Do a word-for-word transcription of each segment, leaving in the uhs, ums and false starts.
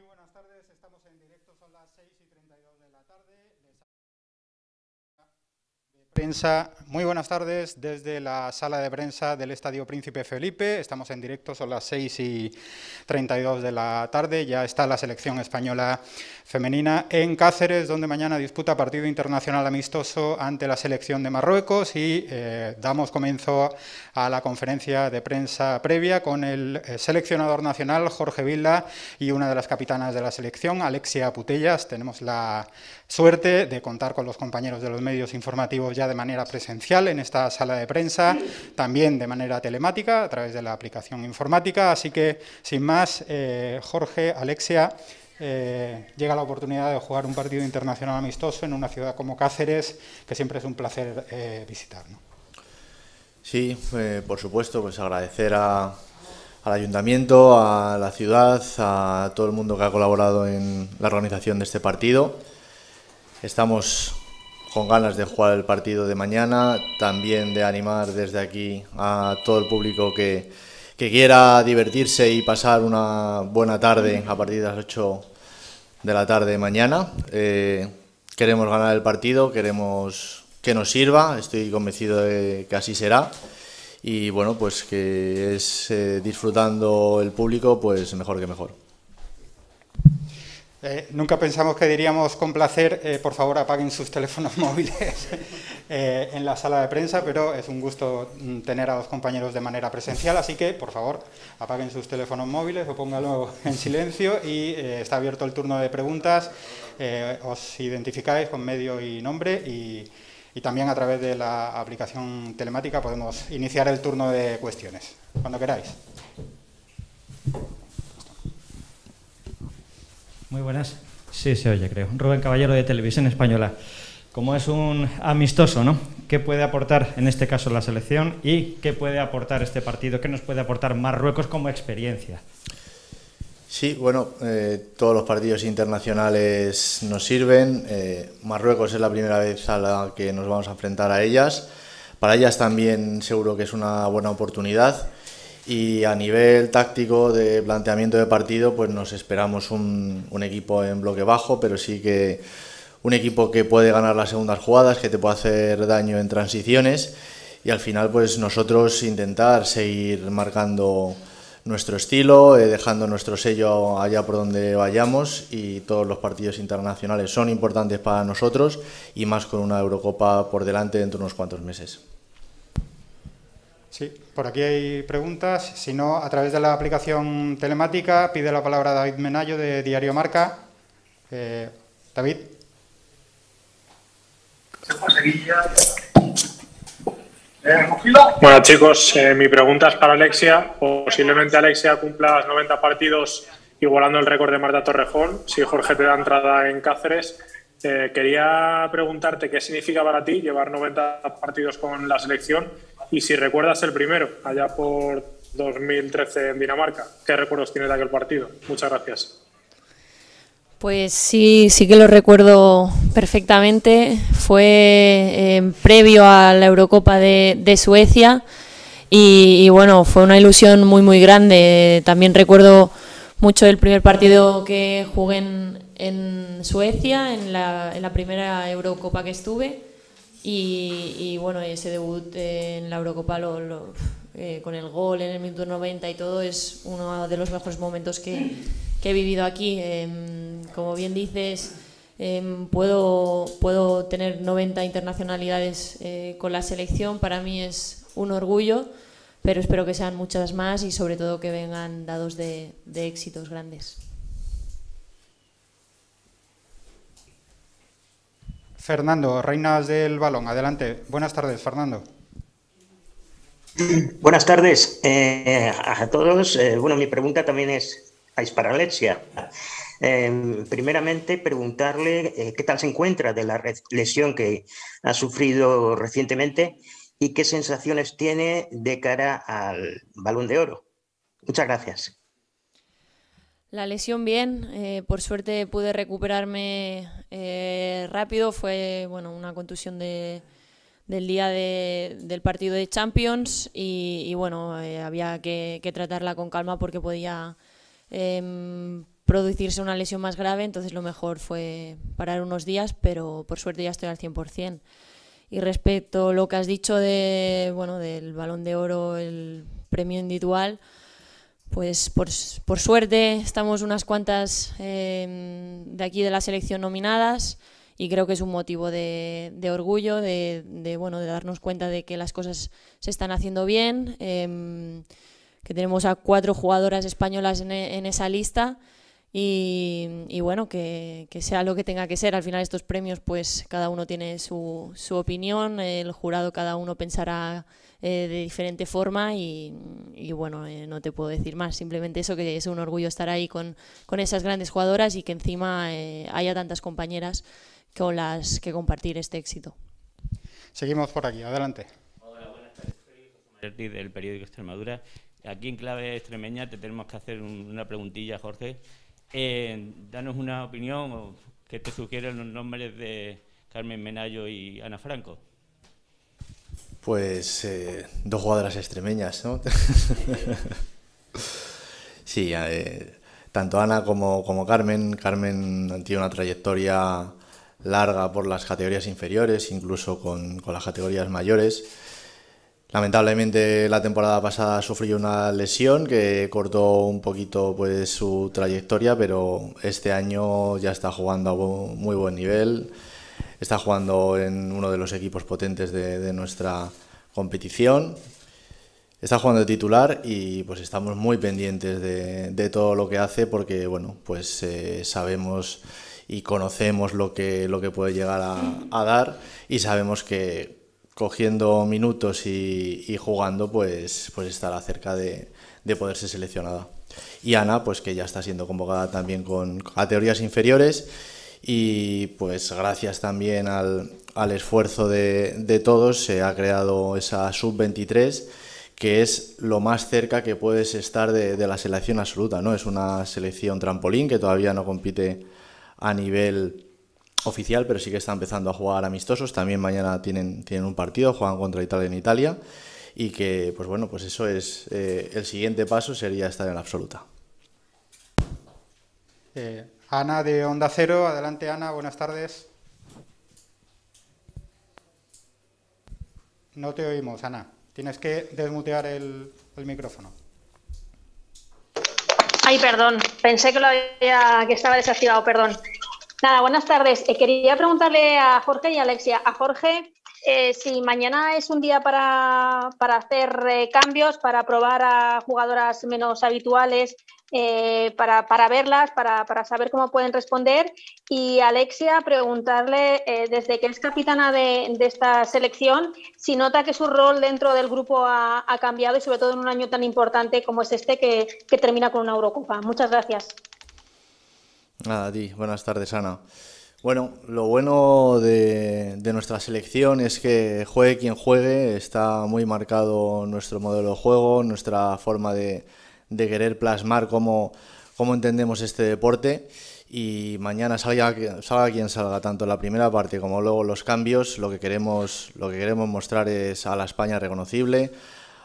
Muy buenas tardes, estamos en directo, son las seis y treinta y dos de la tarde. Les... Prensa. Muy buenas tardes desde la sala de prensa del Estadio Príncipe Felipe. Estamos en directo, son las seis y treinta y dos de la tarde. Ya está la selección española femenina en Cáceres, donde mañana disputa partido internacional amistoso ante la selección de Marruecos. Y eh, damos comienzo a la conferencia de prensa previa con el seleccionador nacional, Jorge Vilda, y una de las capitanas de la selección, Alexia Putellas. Tenemos la suerte de contar con los compañeros de los medios informativos ya de manera presencial en esta sala de prensa, también de manera telemática a través de la aplicación informática. Así que, sin más, eh, Jorge, Alexia, eh, llega la oportunidad de jugar un partido internacional amistoso en una ciudad como Cáceres, que siempre es un placer eh, visitar, ¿no? Sí, eh, por supuesto, pues agradecer a, al ayuntamiento, a la ciudad, a todo el mundo que ha colaborado en la organización de este partido. Estamos con ganas de jugar el partido de mañana, también de animar desde aquí a todo el público que, que quiera divertirse y pasar una buena tarde a partir de las ocho de la tarde mañana. Eh, queremos ganar el partido, queremos que nos sirva, estoy convencido de que así será. Y bueno, pues que es eh, disfrutando el público, pues mejor que mejor. Eh, nunca pensamos que diríamos con placer, eh, por favor apaguen sus teléfonos móviles eh, en la sala de prensa, pero es un gusto tener a los compañeros de manera presencial, así que por favor apaguen sus teléfonos móviles o pónganlo en silencio y eh, está abierto el turno de preguntas. Eh, os identificáis con medio y nombre y, y también a través de la aplicación telemática podemos iniciar el turno de cuestiones, cuando queráis. Muy buenas. Sí, se oye, creo. Rubén Caballero, de Televisión Española. Como es un amistoso, ¿no? ¿Qué puede aportar, en este caso, la selección y qué puede aportar este partido? ¿Qué nos puede aportar Marruecos como experiencia? Sí, bueno, eh, todos los partidos internacionales nos sirven. Eh, Marruecos es la primera vez a la que nos vamos a enfrentar a ellas. Para ellas también seguro que es una buena oportunidad. Y a nivel táctico de planteamiento de partido, pues nos esperamos un, un equipo en bloque bajo, pero sí que un equipo que puede ganar las segundas jugadas, que te puede hacer daño en transiciones y al final pues nosotros intentar seguir marcando nuestro estilo, eh, dejando nuestro sello allá por donde vayamos, y todos los partidos internacionales son importantes para nosotros y más con una Eurocopa por delante dentro de unos cuantos meses. Sí, por aquí hay preguntas. Si no, a través de la aplicación telemática pide la palabra David Menayo, de Diario Marca. Eh, David. Bueno, chicos, eh, mi pregunta es para Alexia. Posiblemente Alexia cumpla los noventa partidos igualando el récord de Marta Torrejón, si Jorge te da entrada en Cáceres. Eh, quería preguntarte qué significa para ti llevar noventa partidos con la selección. Y si recuerdas el primero, allá por dos mil trece en Dinamarca, ¿qué recuerdos tienes de aquel partido? Muchas gracias. Pues sí, sí que lo recuerdo perfectamente. Fue eh, previo a la Eurocopa de, de Suecia y, y bueno, fue una ilusión muy, muy grande. También recuerdo mucho el primer partido que jugué en, en Suecia, en la, en la primera Eurocopa que estuve. Y, y bueno, ese debut en la Eurocopa lo, lo, eh, con el gol en el minuto noventa y todo es uno de los mejores momentos que, que he vivido aquí. Eh, como bien dices, eh, puedo, puedo tener noventa internacionalidades eh, con la selección, para mí es un orgullo, pero espero que sean muchas más y sobre todo que vengan dados de, de éxitos grandes. Fernando, Reinas del Balón, adelante. Buenas tardes, Fernando. Buenas tardes eh, a todos. Eh, bueno, mi pregunta también es, es para Alexia. Eh, primeramente, preguntarle eh, qué tal se encuentra de la lesión que ha sufrido recientemente y qué sensaciones tiene de cara al Balón de Oro. Muchas gracias. La lesión bien, eh, por suerte pude recuperarme eh, rápido, fue bueno, una contusión de, del día de, del partido de Champions y, y bueno, eh, había que, que tratarla con calma porque podía eh, producirse una lesión más grave, entonces lo mejor fue parar unos días, pero por suerte ya estoy al cien por cien. Y respecto a lo que has dicho de, bueno, del Balón de Oro, el premio individual, pues por, por suerte estamos unas cuantas eh, de aquí de la selección nominadas y creo que es un motivo de, de orgullo, de, de, bueno, de darnos cuenta de que las cosas se están haciendo bien, eh, que tenemos a cuatro jugadoras españolas en, en esa lista. Y, y bueno, que, que sea lo que tenga que ser. Al final estos premios, pues cada uno tiene su, su opinión, el jurado cada uno pensará eh, de diferente forma y, y bueno, eh, no te puedo decir más. Simplemente eso, que es un orgullo estar ahí con, con esas grandes jugadoras y que encima eh, haya tantas compañeras con las que compartir este éxito. Seguimos por aquí, adelante. Hola, buenas tardes. Soy José Martí del periódico Extremadura. Aquí en Clave Extremeña te tenemos que hacer un, una preguntilla, Jorge. Eh, danos una opinión o que te sugieren los nombres de Carmen Menayo y Ana Franco. Pues eh, dos jugadoras extremeñas, ¿no? Sí, eh, tanto Ana como, como Carmen. Carmen han tenido una trayectoria larga por las categorías inferiores, incluso con, con las categorías mayores. Lamentablemente la temporada pasada sufrió una lesión que cortó un poquito pues, su trayectoria, pero este año ya está jugando a muy buen nivel, está jugando en uno de los equipos potentes de, de nuestra competición, está jugando de titular y pues estamos muy pendientes de, de todo lo que hace porque bueno, pues, eh, sabemos y conocemos lo que, lo que puede llegar a, a dar y sabemos que cogiendo minutos y, y jugando, pues, pues estará cerca de, de poder ser seleccionada. Y Ana, pues que ya está siendo convocada también con categorías inferiores y pues gracias también al, al esfuerzo de, de todos se ha creado esa sub veintitrés que es lo más cerca que puedes estar de, de la selección absoluta, ¿no? Es una selección trampolín que todavía no compite a nivel oficial, pero sí que está empezando a jugar amistosos. También mañana tienen, tienen un partido, juegan contra Italia en Italia y que, pues bueno, pues eso es eh, el siguiente paso sería estar en la absoluta. Eh, Ana de Onda Cero, adelante Ana, buenas tardes. No te oímos, Ana. Tienes que desmutear el, el micrófono. Ay, perdón. Pensé que lo había, que estaba desactivado, perdón. Nada, buenas tardes. Eh, quería preguntarle a Jorge y a Alexia. A Jorge, eh, si mañana es un día para, para hacer eh, cambios, para probar a jugadoras menos habituales, eh, para, para verlas, para, para saber cómo pueden responder. Y Alexia, preguntarle, eh, desde que es capitana de, de esta selección, si nota que su rol dentro del grupo ha, ha cambiado y sobre todo en un año tan importante como es este que, que termina con una Eurocopa. Muchas gracias. Nada, a ti. Buenas tardes, Ana. Bueno, lo bueno de, de nuestra selección es que juegue quien juegue, está muy marcado nuestro modelo de juego, nuestra forma de, de querer plasmar cómo, cómo entendemos este deporte y mañana salga, salga quien salga, tanto la primera parte como luego los cambios, lo que queremos, lo que queremos mostrar es a la España reconocible,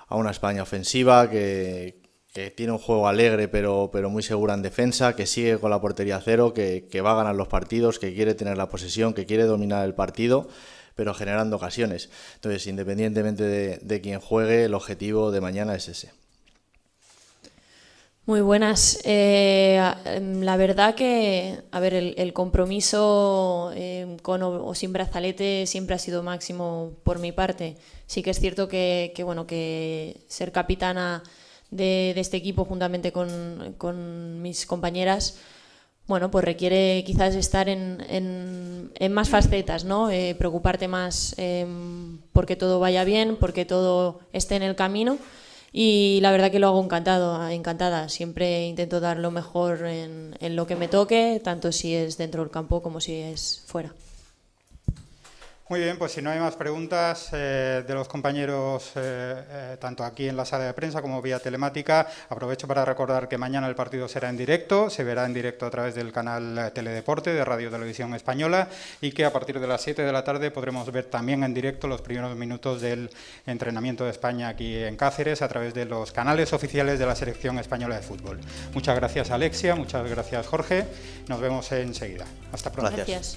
a una España ofensiva que... que tiene un juego alegre pero, pero muy segura en defensa, que sigue con la portería a cero, que, que va a ganar los partidos, que quiere tener la posesión, que quiere dominar el partido, pero generando ocasiones. Entonces, independientemente de, de quién juegue, el objetivo de mañana es ese. Muy buenas. Eh, la verdad que, a ver, el, el compromiso eh, con o, o sin brazalete siempre ha sido máximo por mi parte. Sí que es cierto que, que bueno, que ser capitana De, de este equipo juntamente con, con mis compañeras, bueno, pues requiere quizás estar en, en, en más facetas, ¿no? Eh, preocuparte más eh, porque todo vaya bien, porque todo esté en el camino y la verdad que lo hago encantado, encantada. Siempre intento dar lo mejor en, en lo que me toque, tanto si es dentro del campo como si es fuera. Muy bien, pues si no hay más preguntas eh, de los compañeros, eh, eh, tanto aquí en la sala de prensa como vía telemática, aprovecho para recordar que mañana el partido será en directo, se verá en directo a través del canal Teledeporte de Radio Televisión Española y que a partir de las siete de la tarde podremos ver también en directo los primeros minutos del entrenamiento de España aquí en Cáceres a través de los canales oficiales de la Selección Española de Fútbol. Muchas gracias, Alexia, muchas gracias, Jorge. Nos vemos enseguida. Hasta pronto. Gracias.